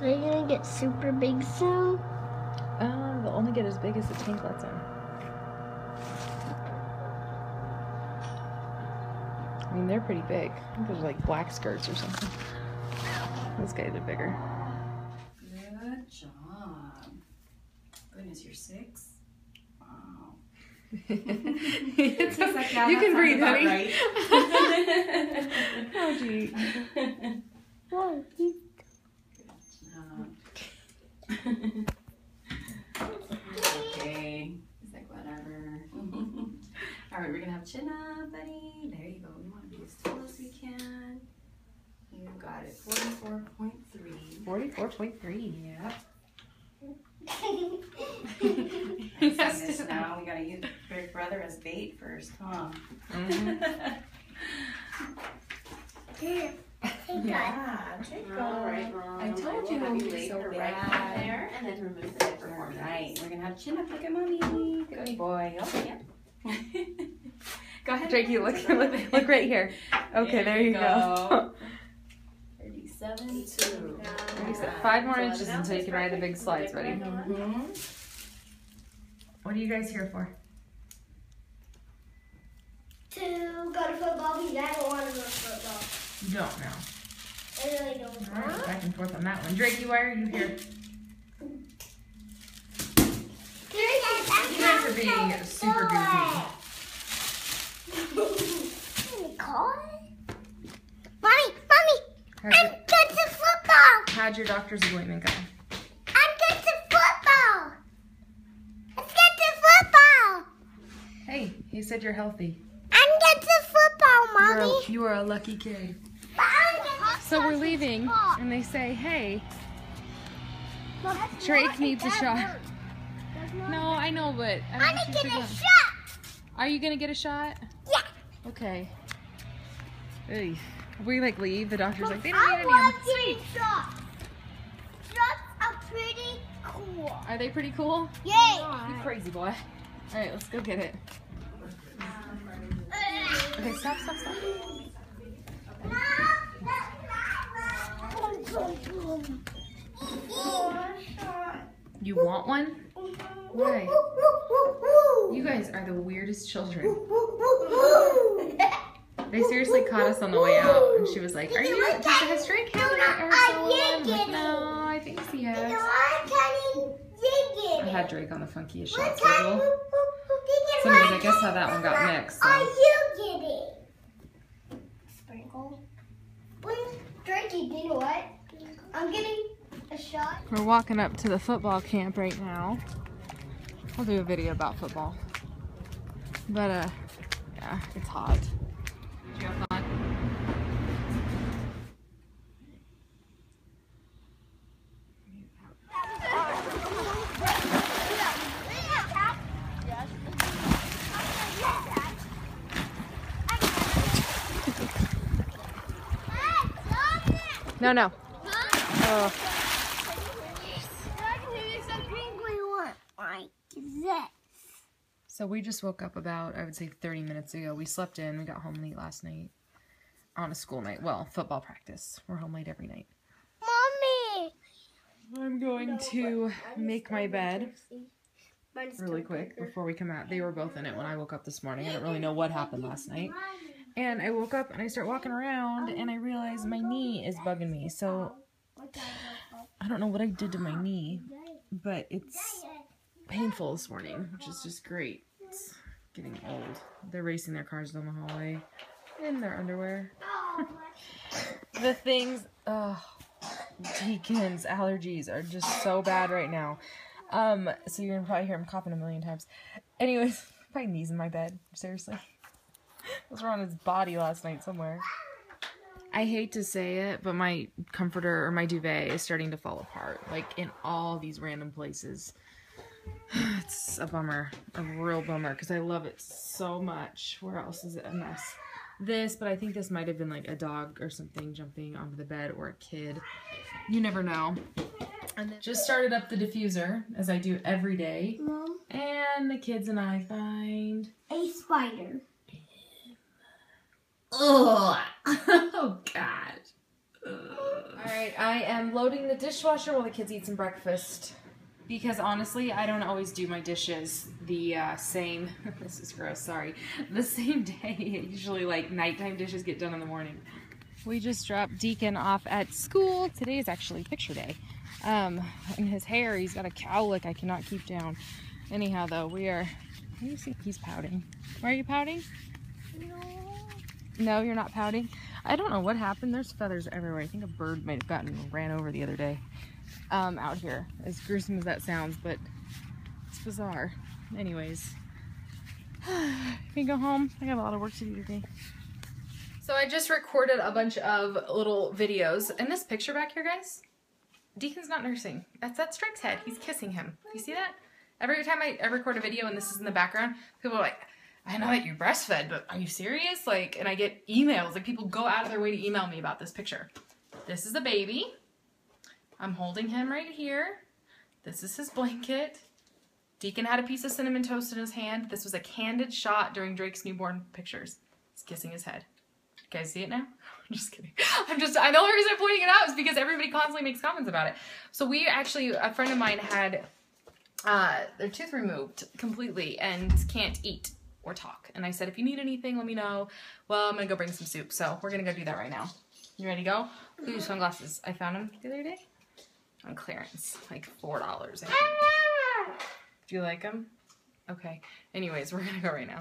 Are you gonna get super big soon? They'll only get as big as the tank lets them. I mean, they're pretty big. I think those are like black skirts or something. Those guys are bigger. Good job. Goodness, you're 6? Wow. You can breathe, honey. Right. Oh, gee. One, two. Okay. It's like whatever. Alright, we're gonna have chin up, buddy. There you go. We want to be as tall as we can. You got it. 44.3. 44.3, yeah. Yes. Now we gotta use Big Brother as bait first, huh? Yeah. Yeah, alright, Mom. I told you when you laid her right back there and then remove the hip performance. Alright, we're gonna have chin up. Look at Mommy. Good boy. Oh, yeah. Go ahead. Jakey, look right here. Okay, there you go. 37.2. 5 more inches until you can ride the big slides. Ready? What are you guys here for? To go to football because I don't want to go to football. You don't know. I really don't know. All right, back and forth on that one. Drakey, why are you here? You guys are being super goofy. Mommy, I'm good to football. How'd your doctor's appointment go? I'm good to football. Let's get to football. Hey, he said you're healthy. I'm good to football, Mommy. You are a lucky kid. So we're leaving, and they say, "Hey, Drake needs a shot." No, I know, but I'm gonna get a shot. Are you gonna get a shot? Yeah. Okay. Hey, we like leave. The doctor's like, "They don't need any." I'm like, shots. Shots are pretty cool. Are they pretty cool? Yay! You crazy boy. All right, let's go get it. Okay, stop. You want one? Why? You guys are the weirdest children. They seriously caught us on the way out, and she was like, "Are you going to have Drake had it or someone?" I'm like, "No, I think she has." I had Drake on the funkiest shot schedule. So anyways, I guess how that one got mixed. So. What? I'm getting a shot. We're walking up to the football camp right now. I'll do a video about football. But yeah, it's hot. Did you have fun? No. Huh? Like this. So we just woke up about, I would say, 30 minutes ago. We slept in. We got home late last night on a school night. Well, football practice. We're home late every night. Mommy! I'm going to make my bed really quick before we come out. They were both in it when I woke up this morning. I don't really know what happened last night. And I woke up and I start walking around and I realize my knee is bugging me. So I don't know what I did to my knee, but it's painful this morning, which is just great. It's getting old. They're racing their cars down the hallway in their underwear. The things, Deacon's allergies are just so bad right now. So you're gonna probably hear him coughing a million times. Anyways, my knee's in my bed, seriously. It was around his body last night somewhere. I hate to say it, but my comforter or my duvet is starting to fall apart. Like in all these random places. It's a bummer. A real bummer because I love it so much. Where else is it a mess? This, but I think this might have been like a dog or something jumping onto the bed or a kid. You never know. And just started up the diffuser as I do every day. Mom. And the kids and I find a spider. Oh, oh God. Alright, I am loading the dishwasher while the kids eat some breakfast. Because honestly, I don't always do my dishes the same, this is gross, sorry, the same day. Usually like nighttime dishes get done in the morning. We just dropped Deacon off at school. Today is actually picture day. And his hair, he's got a cowlick I cannot keep down. Anyhow though, we are, what do you see? He's pouting. Why are you pouting? No, you're not pouting? I don't know what happened. There's feathers everywhere. I think a bird might have ran over the other day. Out here, as gruesome as that sounds, but it's bizarre. Anyways, can go home. I got a lot of work to do today. So I just recorded a bunch of little videos, and this picture back here, guys, Deacon's not nursing. That's Strike's head. He's kissing him. You see that? Every time I record a video and this is in the background, people are like, I know that you breastfed, but are you serious? Like, and I get emails, like people go out of their way to email me about this picture. This is the baby. I'm holding him right here. This is his blanket. Deacon had a piece of cinnamon toast in his hand. This was a candid shot during Drake's newborn pictures. He's kissing his head. You guys see it now? I'm just kidding. The only reason I'm pointing it out is because everybody constantly makes comments about it. So we actually, a friend of mine had their tooth removed completely and can't eat or talk. And I said, if you need anything, let me know. Well, I'm gonna go bring some soup. So we're gonna go do that right now. You ready to go? Ooh, sunglasses. I found them the other day. On clearance, like $4. Do you like them? Okay. Anyways, we're gonna go right now.